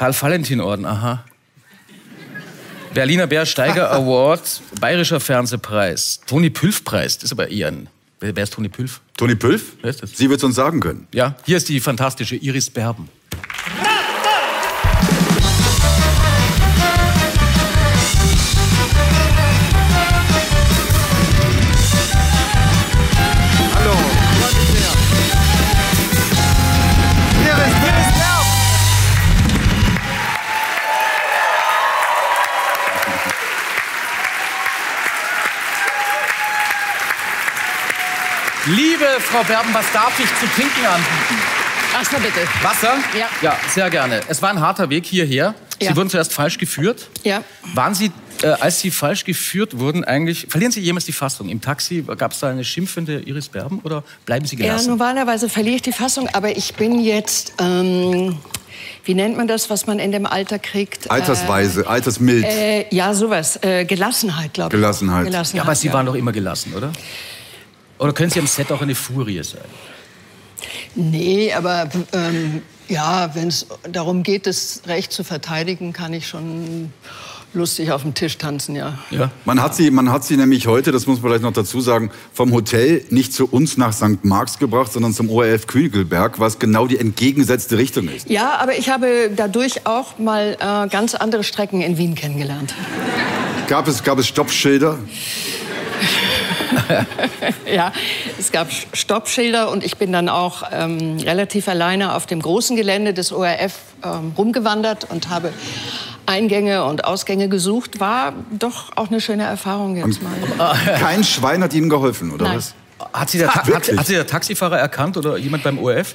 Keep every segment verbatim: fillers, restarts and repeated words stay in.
Karl-Valentin-Orden, aha. Berliner Bär-Steiger Award, Bayerischer Fernsehpreis, Toni-Pülf-Preis, das ist aber eher ein... Wer ist Toni Pülf? Toni Pülf? Wer ist das? Sie wird es uns sagen können. Ja, hier ist die fantastische Iris Berben. Liebe Frau Berben, was darf ich zu trinken anbieten? Wasser bitte. Wasser? Ja. Ja, sehr gerne. Es war ein harter Weg hierher. Sie ja. wurden zuerst falsch geführt. Ja. Waren Sie, äh, als Sie falsch geführt wurden, eigentlich... Verlieren Sie jemals die Fassung? Im Taxi gab es da eine schimpfende Iris Berben oder bleiben Sie gelassen? Ja, normalerweise verliere ich die Fassung, aber ich bin jetzt... Ähm Wie nennt man das, was man in dem Alter kriegt? Altersweise, äh, altersmild. Äh, ja, sowas. Äh, Gelassenheit, glaube ich. Gelassenheit. Gelassenheit. Ja, aber Sie ja. waren doch immer gelassen, oder? Oder können Sie am Set auch eine Furie sein? Nee, aber ähm, ja, wenn es darum geht, das Recht zu verteidigen, kann ich schon lustig auf dem Tisch tanzen, ja. ja. Man hat sie, man hat sie nämlich heute, das muss man vielleicht noch dazu sagen, vom Hotel nicht zu uns nach Sankt Marx gebracht, sondern zum O R F Königelberg, was genau die entgegengesetzte Richtung ist. Ja, aber ich habe dadurch auch mal äh, ganz andere Strecken in Wien kennengelernt. Gab es, gab es Stoppschilder? Ja, es gab Stoppschilder und ich bin dann auch ähm, relativ alleine auf dem großen Gelände des O R F ähm, rumgewandert und habe Eingänge und Ausgänge gesucht. War doch auch eine schöne Erfahrung jetzt mal. Kein Schwein hat Ihnen geholfen, oder Nein. was? Hat Sie, der ah, hat, hat Sie der Taxifahrer erkannt oder jemand beim O R F?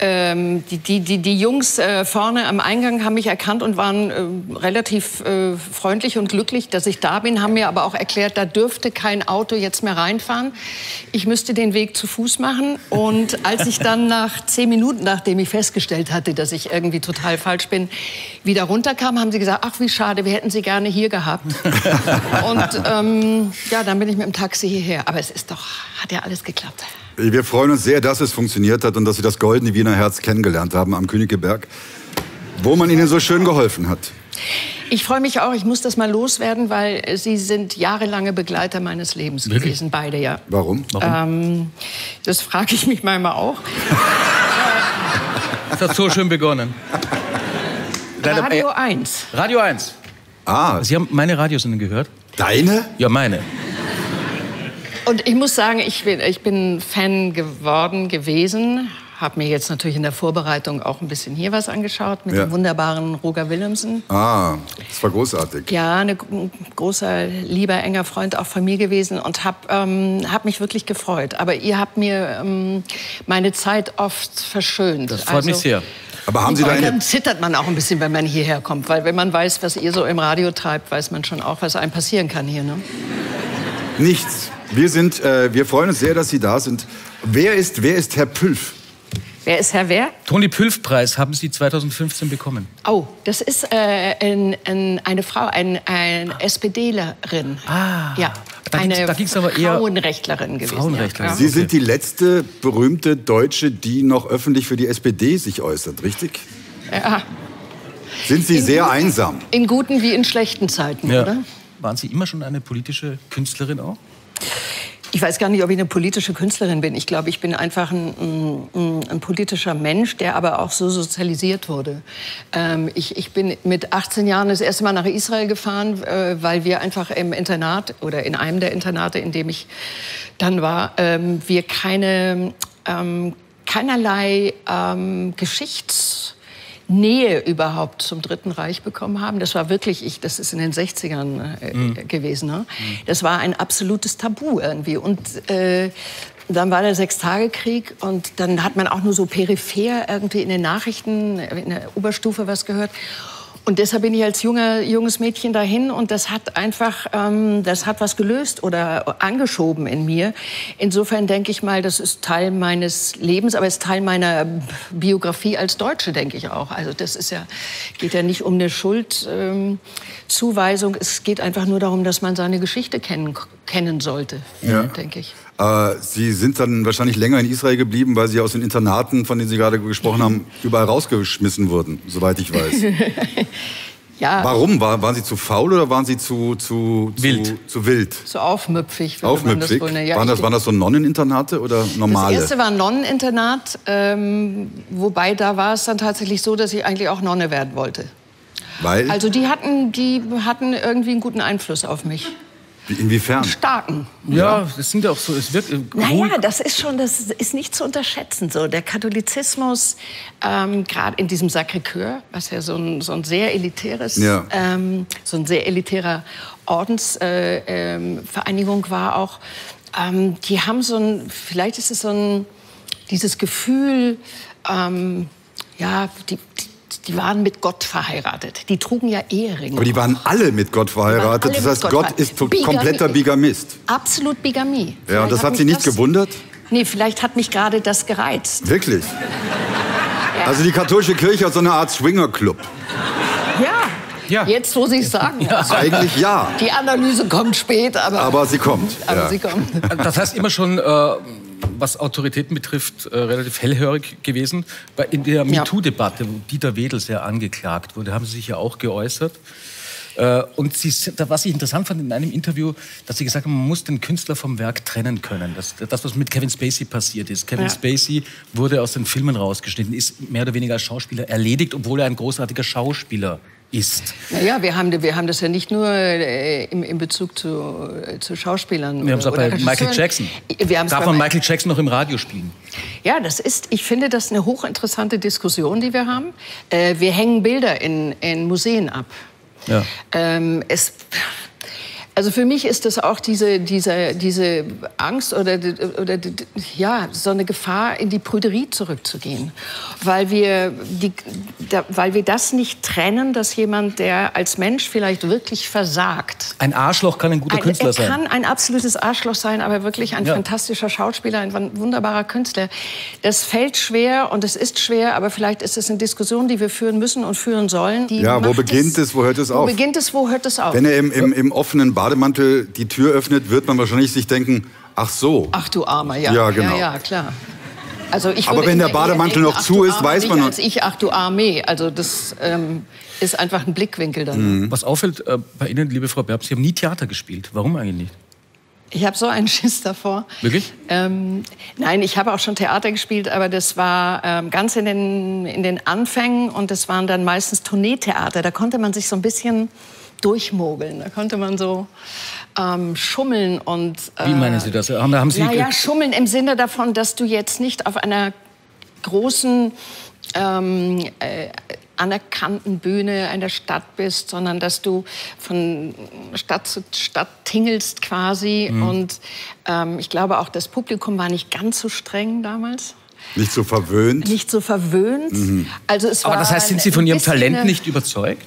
Ähm, die, die, die, die Jungs äh, vorne am Eingang haben mich erkannt und waren äh, relativ äh, freundlich und glücklich, dass ich da bin, haben mir aber auch erklärt, da dürfte kein Auto jetzt mehr reinfahren. Ich müsste den Weg zu Fuß machen. Und als ich dann nach zehn Minuten, nachdem ich festgestellt hatte, dass ich irgendwie total falsch bin, wieder runterkam, haben sie gesagt, ach wie schade, wir hätten sie gerne hier gehabt. Und ähm, ja, dann bin ich mit dem Taxi hierher. Aber es ist doch, hat ja alles geklappt. Wir freuen uns sehr, dass es funktioniert hat und dass Sie das goldene Wiener Herz kennengelernt haben am Königelberg, wo man Ihnen so schön geholfen hat. Ich freue mich auch. Ich muss das mal loswerden, weil Sie sind jahrelange Begleiter meines Lebens Wirklich? gewesen, beide, ja. Warum? Warum? Ähm, das frage ich mich manchmal auch. Das hat so schön begonnen. Radio eins. Radio eins. Ah. Sie haben meine Radiosendung gehört? Deine? Ja, meine. Und ich muss sagen, ich bin, ich bin Fan geworden gewesen, habe mir jetzt natürlich in der Vorbereitung auch ein bisschen hier was angeschaut mit ja. dem wunderbaren Roger Willemsen. Ah, das war großartig. Ja, ein großer, lieber, enger Freund auch von mir gewesen und habe ähm, hab mich wirklich gefreut. Aber ihr habt mir ähm, meine Zeit oft verschönt. Das freut also, mich sehr. Aber haben Sie da eine... Dann zittert man auch ein bisschen, wenn man hierher kommt, weil wenn man weiß, was ihr so im Radio treibt, weiß man schon auch, was einem passieren kann hier, ne? Nichts. Wir, sind, äh, wir freuen uns sehr, dass Sie da sind. Wer ist, wer ist Herr Pülf? Wer ist Herr wer? Toni-Pülf-Preis haben Sie zweitausendfünfzehn bekommen. Oh, das ist äh, ein, ein, eine Frau, ein, ein ah. SPDlerin. Ah, ja. Da eine ging's, da ging's aber eher Frauenrechtlerin gewesen. Frauenrechtlerin. Ja. Sie sind die letzte berühmte Deutsche, die noch öffentlich für die S P D sich äußert, richtig? Ja. Sind Sie in sehr guten, einsam? In guten wie in schlechten Zeiten, ja. oder? Waren Sie immer schon eine politische Künstlerin auch? Ich weiß gar nicht, ob ich eine politische Künstlerin bin. Ich glaube, ich bin einfach ein, ein, ein politischer Mensch, der aber auch so sozialisiert wurde. Ähm, ich, ich bin mit achtzehn Jahren das erste Mal nach Israel gefahren, äh, weil wir einfach im Internat oder in einem der Internate, in dem ich dann war, ähm, wir keine, ähm, keinerlei ähm, Geschichts... Nähe überhaupt zum Dritten Reich bekommen haben. Das war wirklich, ich, das ist in den sechzigern äh, mhm. gewesen. Ne? Das war ein absolutes Tabu irgendwie. Und äh, dann war der Sechstagekrieg und dann hat man auch nur so peripher irgendwie in den Nachrichten, in der Oberstufe was gehört. Und deshalb bin ich als junger, junges Mädchen dahin und das hat einfach, ähm, das hat was gelöst oder angeschoben in mir. Insofern denke ich mal, das ist Teil meines Lebens, aber es ist Teil meiner Biografie als Deutsche, denke ich auch. Also das ist ja, geht ja nicht um eine Schuldzuweisung, ähm, es geht einfach nur darum, dass man seine Geschichte kennen, kennen sollte, ja. denke ich. Äh, Sie sind dann wahrscheinlich länger in Israel geblieben, weil Sie aus den Internaten, von denen Sie gerade gesprochen haben, überall rausgeschmissen wurden, soweit ich weiß. Ja. Warum? War, waren Sie zu faul oder waren Sie zu, zu, zu wild? Zu wild? So aufmüpfig. Aufmüpfig? Man das ja, waren, das, waren das so Nonneninternate oder normale? Das erste war ein Nonneninternat, ähm, wobei da war es dann tatsächlich so, dass ich eigentlich auch Nonne werden wollte. Weil? Also die hatten, die hatten irgendwie einen guten Einfluss auf mich. Inwiefern? Starken. Ja, das sind ja auch so. Es wird naja, das ist schon, das ist nicht zu unterschätzen. So der Katholizismus, ähm, gerade in diesem Sacré-Cœur, was ja so ein, so ein sehr elitäres, ja. ähm, so ein sehr elitärer Ordensvereinigung äh, ähm, war auch. Ähm, die haben so ein, vielleicht ist es so ein, dieses Gefühl, ähm, ja, die, die Die waren mit Gott verheiratet. Die trugen ja Eheringe. Aber die waren alle mit Gott verheiratet. Das heißt, Gott ist kompletter Bigamist. Absolut Bigamie. Ja, das hat Sie nicht gewundert? Nee, vielleicht hat mich gerade das gereizt. Wirklich? Ja. Also die katholische Kirche hat so eine Art Swingerclub. Ja, ja. Jetzt muss ich sagen. Ja. Also eigentlich ja. Die Analyse kommt spät, aber... Aber sie kommt. Aber ja. sie kommt. Das heißt immer schon... Äh, was Autoritäten betrifft, äh, relativ hellhörig gewesen. Weil in der MeToo-Debatte, wo Dieter Wedel sehr angeklagt wurde, haben Sie sich ja auch geäußert. Äh, und Sie, was ich interessant fand in einem Interview, dass Sie gesagt haben, man muss den Künstler vom Werk trennen können. Das, das was mit Kevin Spacey passiert ist. Kevin ja. Spacey wurde aus den Filmen rausgeschnitten, ist mehr oder weniger als Schauspieler erledigt, obwohl er ein großartiger Schauspieler ist. Naja, wir haben, wir haben das ja nicht nur äh, im, in Bezug zu, äh, zu Schauspielern. Wir haben es auch bei Michael Jackson. Wir Darf man Michael Jackson noch im Radio spielen? Ja, das ist, ich finde, das ist eine hochinteressante Diskussion, die wir haben. Äh, wir hängen Bilder in, in Museen ab. Ja. Ähm, es, also für mich ist das auch diese, diese, diese Angst oder, oder ja, so eine Gefahr, in die Prüderie zurückzugehen. Weil wir, die, da, weil wir das nicht trennen, dass jemand, der als Mensch vielleicht wirklich versagt... Ein Arschloch kann ein guter ein, Künstler er sein. Er kann ein absolutes Arschloch sein, aber wirklich ein ja. fantastischer Schauspieler, ein wunderbarer Künstler. Das fällt schwer und es ist schwer, aber vielleicht ist es eine Diskussion, die wir führen müssen und führen sollen. Die ja, wo beginnt es, es, wo hört es auf? Wo beginnt es, wo hört es auf? Wenn er im, im, im offenen Bad Bademantel die Tür öffnet, wird man wahrscheinlich sich denken, ach so. Ach du Armer, ja. Ja, genau. Ja, ja, klar. Also ich Aber wenn der Bademantel noch zu ist, weiß man... Als ich, ach du Armee. Also das ähm, ist einfach ein Blickwinkel dann. Mhm. Was auffällt äh, bei Ihnen, liebe Frau Berbs, Sie haben nie Theater gespielt. Warum eigentlich nicht? Ich habe so einen Schiss davor. Wirklich? Ähm, nein, ich habe auch schon Theater gespielt, aber das war ähm, ganz in den, in den Anfängen. Und das waren dann meistens Tourneetheater. Da konnte man sich so ein bisschen... durchmogeln. Da konnte man so ähm, schummeln und... Äh, Wie meinen Sie das? Haben, haben Sie na ja, schummeln im Sinne davon, dass du jetzt nicht auf einer großen, ähm, äh, anerkannten Bühne einer Stadt bist, sondern dass du von Stadt zu Stadt tingelst quasi. Mhm. Und ähm, ich glaube auch, das Publikum war nicht ganz so streng damals. Nicht so verwöhnt? Nicht so verwöhnt. Mhm. Also es war Aber das heißt, sind Sie von Ihrem Talent nicht überzeugt?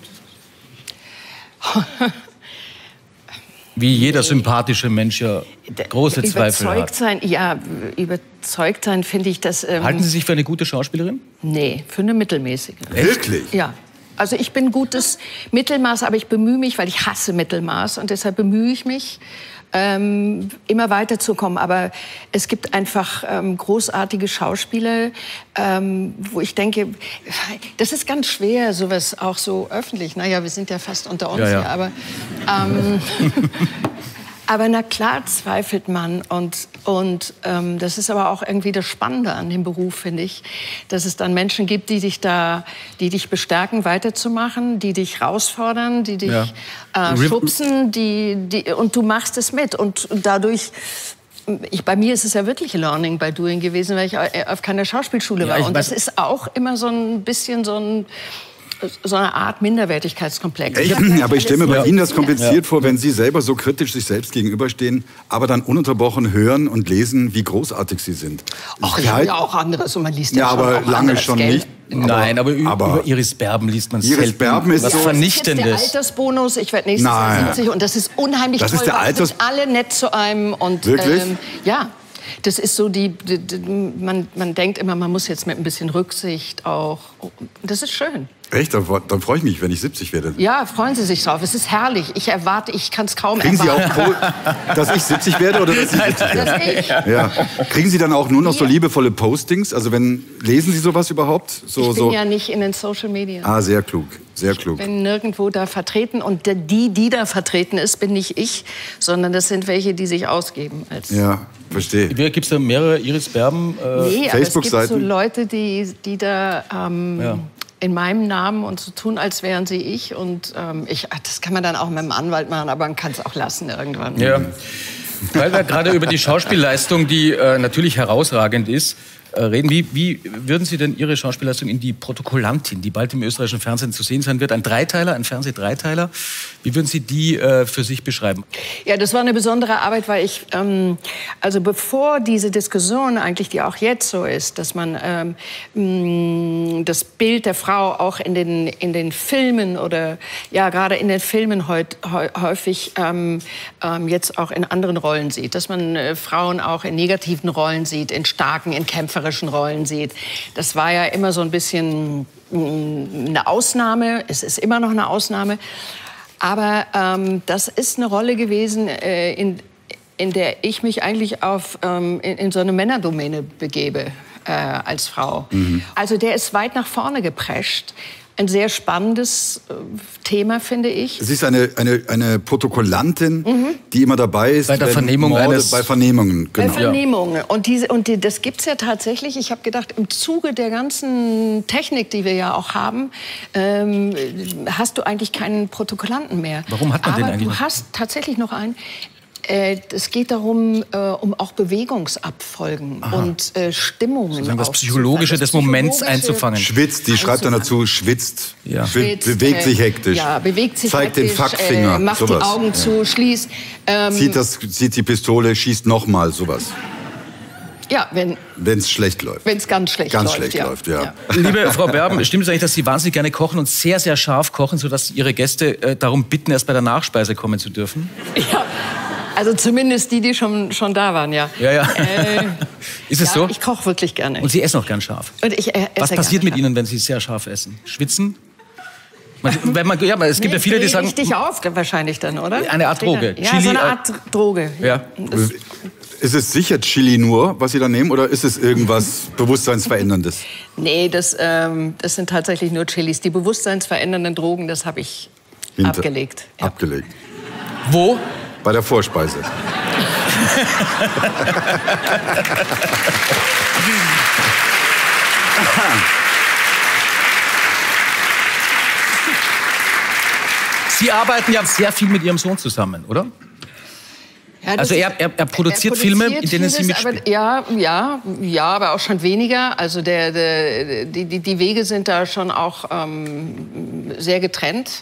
Wie jeder sympathische Mensch ja große Zweifel hat. Überzeugt sein, ja, überzeugt sein finde ich, dass... Ähm, Halten Sie sich für eine gute Schauspielerin? Nee, für eine mittelmäßige. Wirklich? Ja. Also ich bin gutes Mittelmaß, aber ich bemühe mich, weil ich hasse Mittelmaß. Und deshalb bemühe ich mich, ähm, immer weiterzukommen. Aber es gibt einfach ähm, großartige Schauspieler, ähm, wo ich denke, das ist ganz schwer, sowas auch so öffentlich. Naja, wir sind ja fast unter uns ja, ja. hier. Aber, ähm, aber na klar zweifelt man. Und, und ähm, das ist aber auch irgendwie das Spannende an dem Beruf, finde ich. Dass es dann Menschen gibt, die dich, da, die dich bestärken, weiterzumachen, die dich herausfordern, die dich ja. äh, schubsen. Die, die, und du machst es mit. Und dadurch... Ich, bei mir ist es ja wirklich Learning by Doing gewesen, weil ich auf keiner Schauspielschule ja, war. Und das ist auch immer so ein bisschen so ein... so eine Art Minderwertigkeitskomplex. Ich ich aber ich stelle mir bei Ihnen das kompliziert ja. vor, wenn Sie selber so kritisch sich selbst gegenüberstehen, aber dann ununterbrochen hören und lesen, wie großartig Sie sind. Ach, ich habe ja auch anderes und man liest ja, ja schon aber lange schon Geld. Nicht. Aber, Nein, aber, aber über Iris Berben liest man selten. Iris Berben ist was so Vernichtendes. Das ist der Altersbonus, ich werde nächstes Jahr siebzig und das ist unheimlich das toll, ist der Alters... alle nett zu einem. Und, wirklich? Ähm, ja. Das ist so die, die, die man, man denkt immer, man muss jetzt mit ein bisschen Rücksicht auch, das ist schön. Echt? Dann, dann freue ich mich, wenn ich siebzig werde. Ja, freuen Sie sich drauf. Es ist herrlich. Ich erwarte, ich kann es kaum Kriegen erwarten. Kriegen Sie auch, dass ich siebzig werde oder dass Sie siebzig werden? Ja. Kriegen Sie dann auch nur noch so liebevolle Postings? Also wenn, lesen Sie sowas überhaupt? So, ich bin so ja nicht in den Social Media. Ah, sehr klug, sehr klug. Ich bin nirgendwo da vertreten und die, die da vertreten ist, bin nicht ich, sondern das sind welche, die sich ausgeben als... Ja. Verstehe. Gibt es da mehrere Iris Berben? Äh, nee, aber es gibt so Leute, die, die da ähm, ja. in meinem Namen und so tun, als wären sie ich. Und ähm, ich, ach, das kann man dann auch mit dem Anwalt machen, aber man kann es auch lassen irgendwann. Ja. Weil wir gerade über die Schauspielleistung, die äh, natürlich herausragend ist, äh, reden. Wie, wie würden Sie denn Ihre Schauspielleistung in Die Protokollantin, die bald im österreichischen Fernsehen zu sehen sein wird, ein Dreiteiler, ein Fernsehdreiteiler, wie würden Sie die äh, für sich beschreiben? Ja, das war eine besondere Arbeit, weil ich, ähm, also bevor diese Diskussion eigentlich, die auch jetzt so ist, dass man ähm, das Bild der Frau auch in den, in den Filmen oder ja, gerade in den Filmen heut, häufig ähm, ähm, jetzt auch in anderen Rollen sieht, dass man äh, Frauen auch in negativen Rollen sieht, in starken, in kämpferischen Rollen sieht. Das war ja immer so ein bisschen mh, eine Ausnahme. Es ist immer noch eine Ausnahme. Aber ähm, das ist eine Rolle gewesen, äh, in, in der ich mich eigentlich auf, ähm, in, in so eine Männerdomäne begebe äh, als Frau. Mhm. Also der ist weit nach vorne geprescht. Ein sehr spannendes Thema, finde ich. Es ist eine, eine, eine Protokollantin, mhm. die immer dabei ist. Bei der Vernehmung Morde, eines... Bei Vernehmungen, genau. Bei Vernehmungen. Und, diese, und die, das gibt es ja tatsächlich. Ich habe gedacht, im Zuge der ganzen Technik, die wir ja auch haben, ähm, hast du eigentlich keinen Protokollanten mehr. Warum hat man Aber den eigentlich? Du hast tatsächlich noch einen. Äh, es geht darum, äh, um auch Bewegungsabfolgen Aha. und äh, Stimmungen. Das Psychologische des Moments einzufangen. Schwitzt, die schreibt dann dazu, schwitzt, ja. schwitzt Be bewegt äh, sich hektisch, ja, bewegt sich zeigt hektisch, den Fackfinger, äh, macht sowas. Die Augen zu, ja. schließt. Ähm, zieht, das, zieht die Pistole, schießt nochmal, sowas. Ja, wenn es schlecht läuft. Wenn es ganz schlecht ganz läuft. Schlecht ja. läuft ja. Ja. Liebe Frau Berben, stimmt es eigentlich, dass Sie wahnsinnig gerne kochen und sehr, sehr scharf kochen, sodass Ihre Gäste äh, darum bitten, erst bei der Nachspeise kommen zu dürfen? Ja. Also zumindest die, die schon, schon da waren, ja. ja, ja. Äh, ist es ja, so? Ich koche wirklich gerne. Und Sie essen auch gern scharf. Und ich, äh, was passiert mit scharf. Ihnen, wenn Sie sehr scharf essen? Schwitzen? Man, wenn man, ja, es gibt nee, ja viele, die sagen... richtig auf wahrscheinlich dann, oder? Eine Art Droge. Ja, Chili, so eine Art Droge. Ja. Das, ist es sicher Chili nur, was Sie da nehmen, oder ist es irgendwas Bewusstseinsveränderndes? Nee, das, ähm, das sind tatsächlich nur Chilis. Die bewusstseinsverändernden Drogen, das habe ich Hinter. abgelegt. Ja. Abgelegt. Wo? Bei der Vorspeise. Sie arbeiten ja sehr viel mit Ihrem Sohn zusammen, oder? Ja, also er, er, er, produziert er produziert Filme, in denen vieles, Sie mitspielen. Ja, ja, ja, aber auch schon weniger. Also der, der, die, die, die Wege sind da schon auch ähm, sehr getrennt.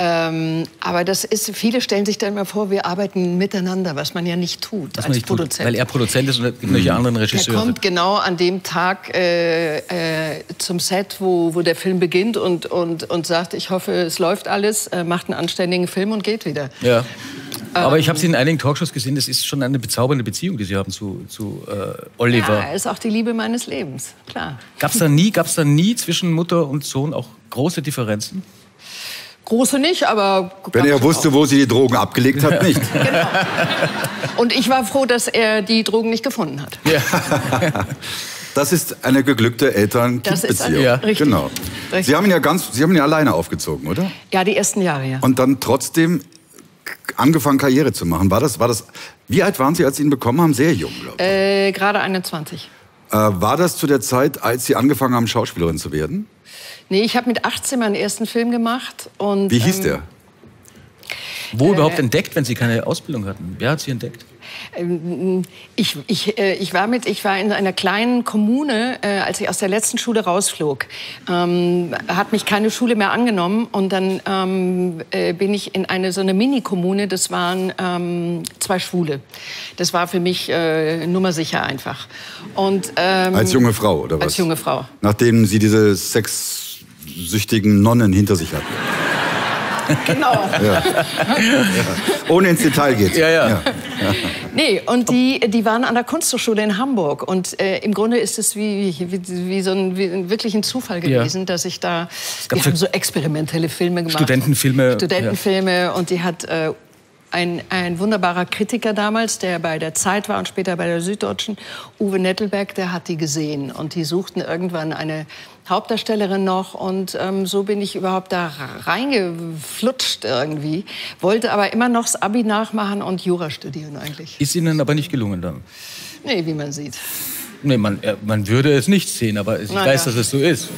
Ähm, aber das ist, viele stellen sich dann immer vor, wir arbeiten miteinander, was man ja nicht tut was als man nicht Produzent. Tut, weil er Produzent ist und es gibt mhm. anderen Regisseure. Er kommt genau an dem Tag äh, äh, zum Set, wo, wo der Film beginnt und, und, und sagt, ich hoffe, es läuft alles, äh, macht einen anständigen Film und geht wieder. Ja. Aber ich habe Sie in einigen Talkshows gesehen, das ist schon eine bezaubernde Beziehung, die Sie haben zu, zu äh, Oliver. Ja, ist auch die Liebe meines Lebens, klar. Gab es da nie, gab's da nie zwischen Mutter und Sohn auch große Differenzen? Große nicht, aber... Wenn er wusste, auch. wo sie die Drogen abgelegt hat, nicht. Genau. Und ich war froh, dass er die Drogen nicht gefunden hat. Ja. Das ist eine geglückte Eltern-Kind-Beziehung. Ja. Genau. Richtig. Sie haben ihn ja ganz, Sie haben ihn ja alleine aufgezogen, oder? Ja, die ersten Jahre, ja. Und dann trotzdem... angefangen, Karriere zu machen. War das, war das, wie alt waren Sie, als Sie ihn bekommen haben? Sehr jung, glaube ich. Äh, gerade einundzwanzig. Äh, war das zu der Zeit, als Sie angefangen haben, Schauspielerin zu werden? Nee, ich habe mit achtzehn meinen ersten Film gemacht. Und, wie hieß ähm, der? Wo äh, überhaupt entdeckt, wenn Sie keine Ausbildung hatten? Wer hat Sie entdeckt? Ich, ich, ich, war mit, ich war in einer kleinen Kommune, als ich aus der letzten Schule rausflog. Ähm, hat mich keine Schule mehr angenommen. Und dann ähm, bin ich in eine, so eine Mini-Kommune. Das waren ähm, zwei Schwule. Das war für mich äh, nummersicher einfach. Und, ähm, als junge Frau, oder was? Als junge Frau. Nachdem Sie diese sexsüchtigen Nonnen hinter sich hatten. Genau. Ja. Ja. Ohne ins Detail geht's. Ja, ja. Ja. Nee, und die, die waren an der Kunsthochschule in Hamburg. Und äh, im Grunde ist es wie, wie, wie so ein, wie wirklich ein Zufall gewesen, ja, dass ich da... Wir haben so experimentelle Filme gemacht. Studentenfilme. Studentenfilme. Ja. Und die hat... Äh, Ein, ein wunderbarer Kritiker damals, der bei der Zeit war und später bei der Süddeutschen, Uwe Nettelberg, der hat die gesehen. Und die suchten irgendwann eine Hauptdarstellerin noch. Und ähm, so bin ich überhaupt da reingeflutscht irgendwie. Wollte aber immer noch das Abi nachmachen und Jura studieren eigentlich. Ist Ihnen aber nicht gelungen dann? Nee, wie man sieht. Nee, man, man würde es nicht sehen, aber ich Na weiß, ja. dass es so ist.